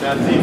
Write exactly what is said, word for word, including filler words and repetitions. That's it.